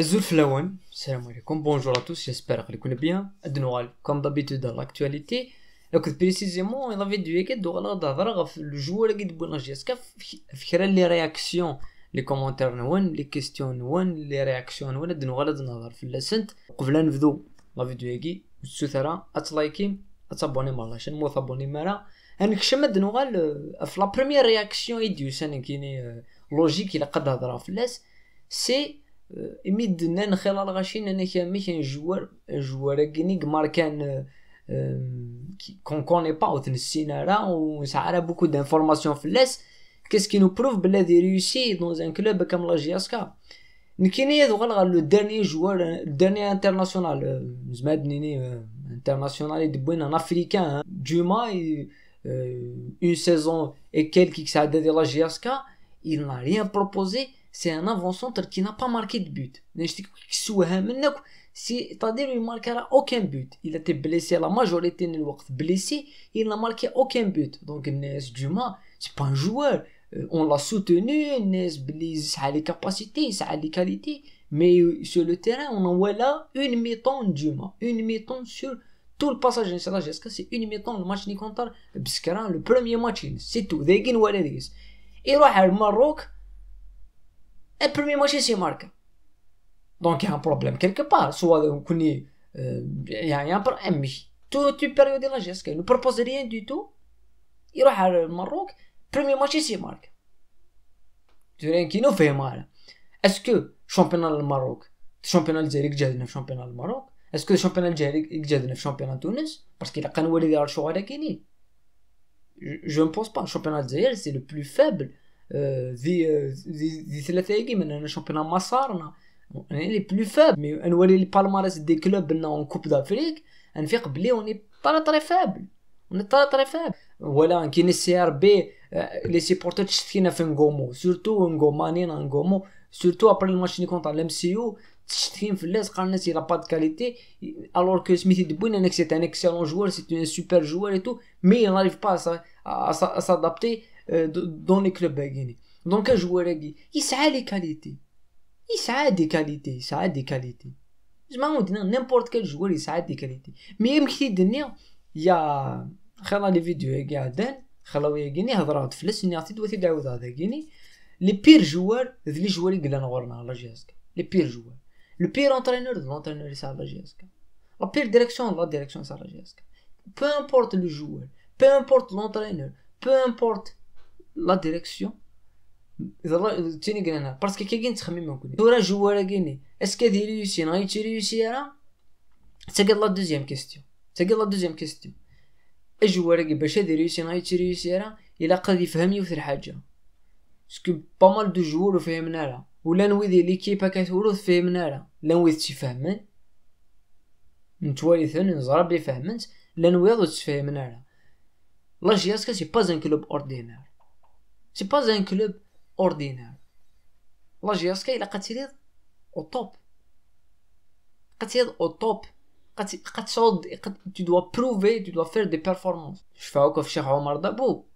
Salam alaikum, bonjour à tous, j'espère que vous allez bien. Comme d'habitude dans l'actualité, précisément, on avait dû le joueur de JASK, les réactions, les commentaires, les questions, les réactions, les vidéos. إمدنا خلال غاشين أنا كميشن جوار جنيج ماركان كونكوني باوت نسينا را وسعرا بوكو دانفورماسيون في اللاس كاس كي نبروف بلا دي ريوسي دون ان كلوب كام لا جي اس كا نكيني هذو غالغا لو ديرني جوار ديرني انترناسيونال زعما دنيني انترناسيونال دبوين ان افريكان جوما اون سيزون اي كيلكي ساعد دي لا جي اس كا il n'a rien proposé. C'est un avant-centre qui n'a pas marqué de but. C'est-à-dire qu'il ne marquera aucun but. Il a été blessé à la majorité des temps. Blessé, il n'a marqué aucun but. Donc, Younes Djouma, c'est pas un joueur. On l'a soutenu. Younes Bliss a les capacités, ça a les qualités. Mais sur le terrain, on en voit là une mi-temps Djouma. Une mi-temps sur tout le passage de la JSK. C'est une mi-temps le match contre Biskra, le premier match. C'est tout. Et au Maroc, un premier match c'est marqué. Donc il y a un problème quelque part. Soit on connaît, il y a un problème. Toute une période de la JSK, il ne propose rien du tout. Il va au Maroc, premier match c'est marqué. Tu rien qui nous fait mal. Est-ce que le championnat du Maroc, le championnat algérien, le championnat du Maroc, est-ce que le championnat algérien, le championnat de Tunis, parce qu'il a quand même le choix de gagner. Je ne pense pas. Le championnat algérien c'est le plus faible. Le championnat Massar, on est les plus faibles. Mais on voit les palmarès des clubs en Coupe d'Afrique, on fait que on est pas très faible. On est très faible. Voilà, on connaît CRB, les supporters qui ont fait Ngomo, surtout Ngomo, surtout après le match contre l'MCO, qui ont fait les carnets, il n'a pas de qualité. Alors que Smith Deboune, c'est un excellent joueur, c'est un super joueur et tout, mais il n'arrive pas à s'adapter dans les clubs à Guinée. Donc un joueur à Guinée, il a des qualités. Je m'en dis n'importe quel joueur il a des qualités. Mais même si dernier, il y a, خلال les vidéos qui a donné, خلال les Guinées, ils ont fait les signes, ils ont fait des choses à Guinée. Les pires joueurs ils l'ont gagné à la JSK. Les pires joueurs, le pire entraîneur, l'entraîneur c'est à la JSK. La pire direction, c'est à la JSK. Peu importe le joueur, peu importe l'entraîneur, peu importe la direction, parce que quelqu'un se met en couille. Est-ce que tu réussis? Non, tu réussis là. C'est la deuxième question. Le joueur qui a réussi, non, tu réussis là. Il a compris et compris. Parce que pas mal de joueurs ont compris là. Ou l'un ou l'équipe a compris là. L'un ou l'autre compris. La JSK c'est pas un club ordinaire. La JSK il a tiré au top. Tu dois prouver, tu dois faire des performances. Je fais encore Cheikh Omar Dabo.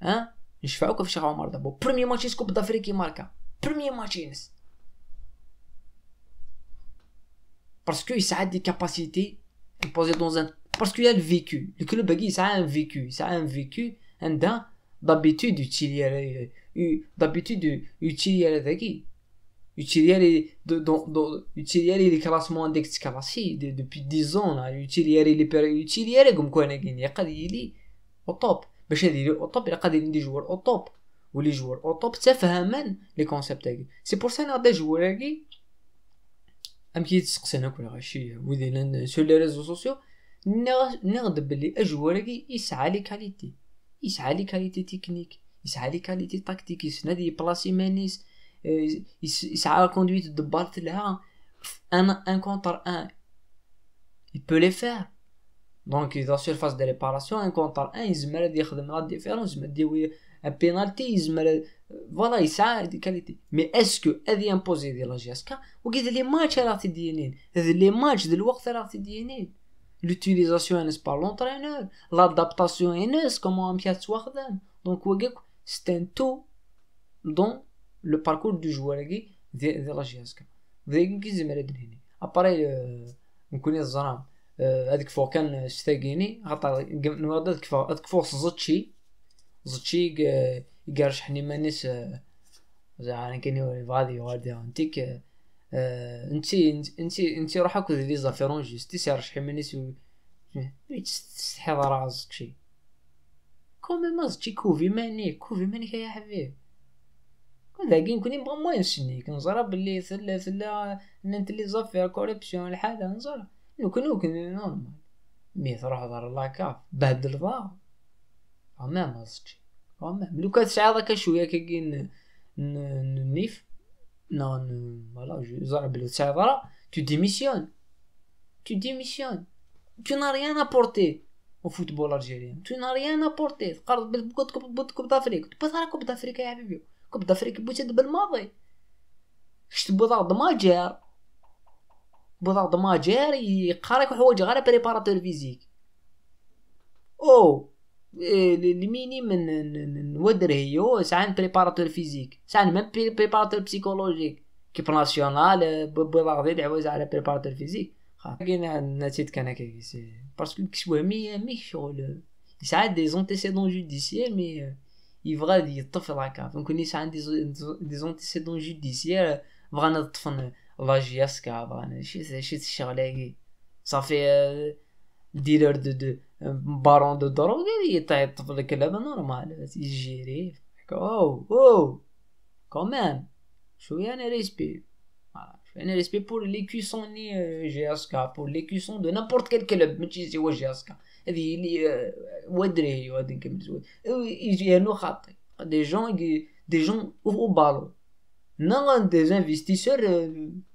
Hein? Premier match de Coupe d'Afrique il marque. Premier match. Parce qu'il a des capacités de poser dans un. Parce qu'il y a le vécu, le club bagui ça a un vécu, d'habitude utiliser les classements d'excavation depuis 10 ans là, utiliser comme quoi on a gagné, il au top, il y a des joueurs au top, ou les joueurs au top ça comprennent les concepts. C'est pour ça qu'il y a des joueurs qui se disent sur les réseaux sociaux. نغضب اللي اجواري يسعى لكاليتي تكنيك يسعى لكاليتي تاكتيك يسنادي بلاصي مانيس يسعى كوندويت دبارت لها ان كونتر ان il peut les faire donc dans surface de réparation un contre un يزمر غادي يخدم لا ديفيرونس مديوي un penalty يزمر voilà يسعى لكاليتي مي اسكو هذه امبوزي ديال لا جاسكا وكيد لي ماتش راه تدينين هذ لي ماتش دلوقت راه تدينين. L'utilisation n'est pas l'entraîneur, l'adaptation n'est comment on peut se faire. Donc c'est un tout dans le parcours du joueur de la JSK. نقز مراد هنا ابراي نكون الزرام هذيك فوق كان اشتاقيني خاطر نمرض هذيك فوق زدتشي يقرشحني مانيش زعما كاين غادي انتيك انتي روحك دير لي زافيرونجيس تي سيرشحي مانيش تستحضر راسك شي كومي مازتي كوفي ماني يا حبيبي ولكن كوني نبغى ما ينسني كنزرى بلي ثلا انت لي زافير كوربسيون الحاله نزرى نكون نورمال مي تروح هضر لاكاف بهدل ضا تمام مازتي تمام لو كتسعى هذاك شويه كاين النيف نون فوالا جو زرى بلي تسعى tu démissionnes tu n'as rien apporté au football algérien tu n'as rien apporté تقرض بالكوب دافريك تبغى راه كوب دافريك يا حبيبي كوب دافريك بوتد بالماضي شت بوضع دماجر يقراك حوايج غير بريباراتور فيزيك او ليميني من ودر هيو ساعان بريباراتور فيزيك ساعان ميم بريباراتور بسيكولوجيك كيب ناسيونال بوضع غير عوايز على بريباراتور فيزيك كاين ناتيت كان هكاك باسكو كسوامي مي شغل ساعات دي زونتيسيدون جوديسيير مي يفغادي يطفل هكا ممكن يس عندي دي زونتيسيدون جوديسيير بغانا نطفن لا جياسك بغانا شي الشغله صافي ديلر دو بارون دو دروغ يطيح الطفل كلابه نورمال يجيري او كومان شويه انا ريسبي انا ريسبي بور لي كيسون ني جياسك بور لي كيسون دو نابورت كيل كلوب ماشي هو جياسك هذه اللي ودري غادي نكمل زوين يجي هنا خاطي دي جون او بالو نان دي انفستيسور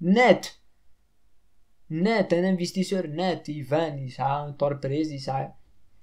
نات ان انفستيسور نات يفان يسعى انتربريز يسعى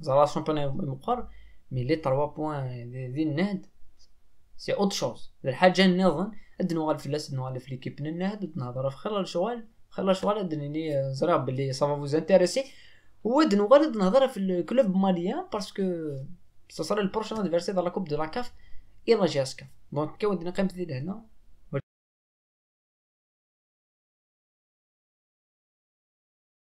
زعما الشامبيون مقر مي لي 3 بوين دي نهد سي اوت شوز الحاجه نظن دنو غالا في لاس دنو غالا في ليكيب نهد نهضر في خير الشوال خلاص دنيني زرا بلي سافا فوز انتريسي ود نغرد نهضر في الكلوب ماليان باسكو سا صرا البروشين ادفيرسي دو لا كوب دو لا كاف اي لا جاسكا دونك كاين ودنا قمت هنا